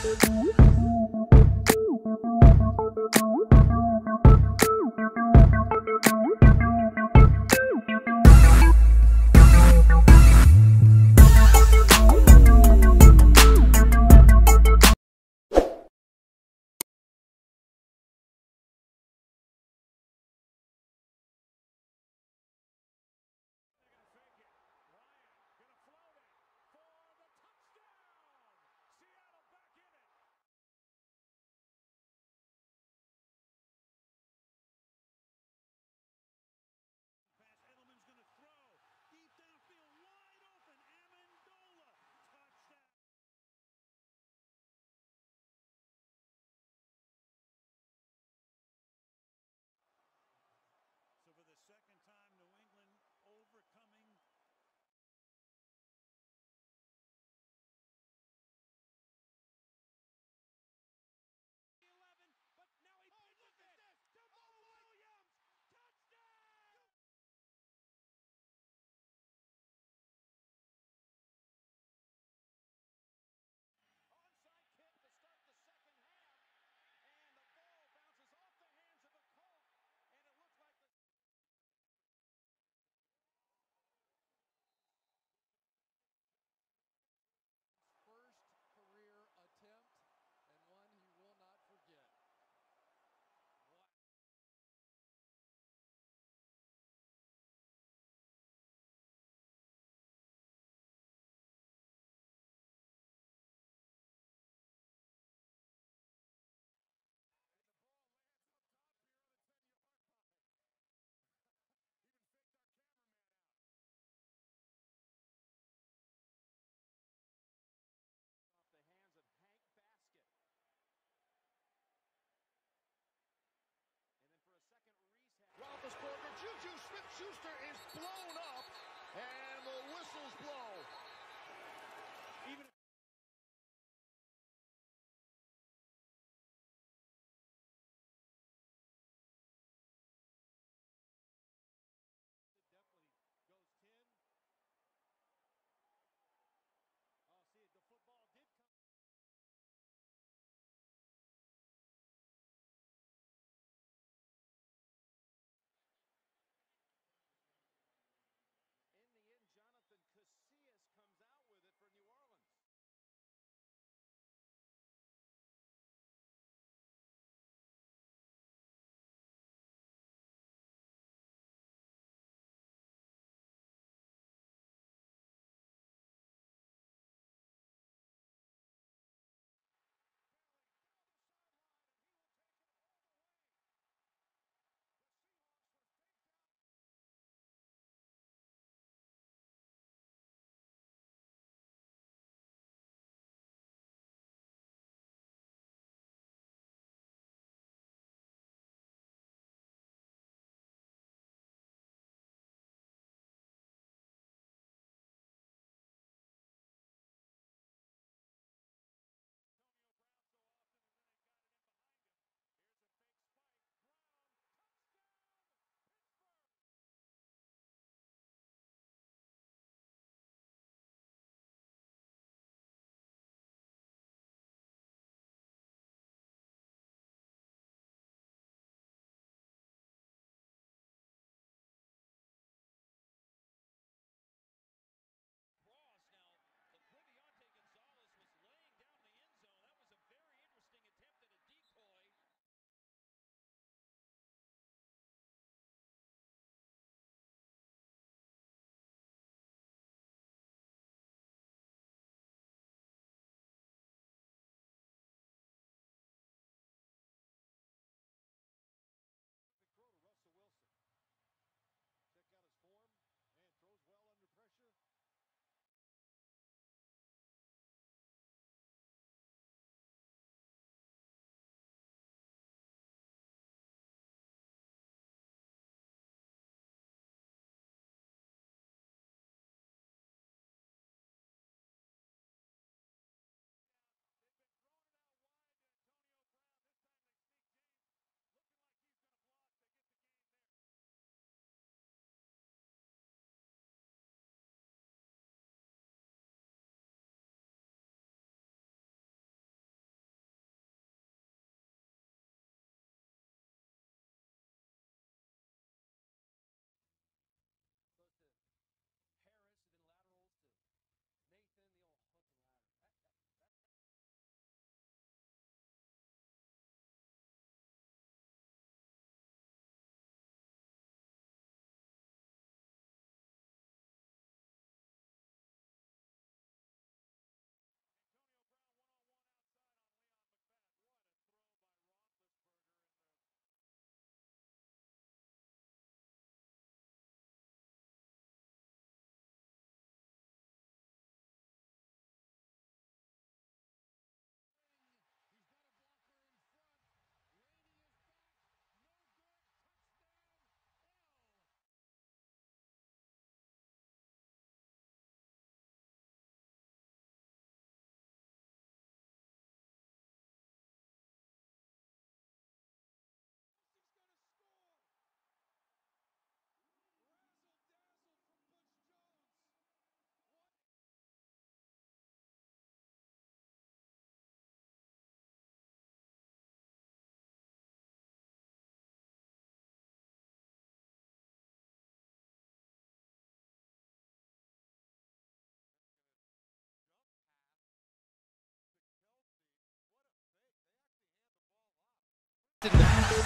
Juju Smith-Schuster is blown up, and the whistles blow.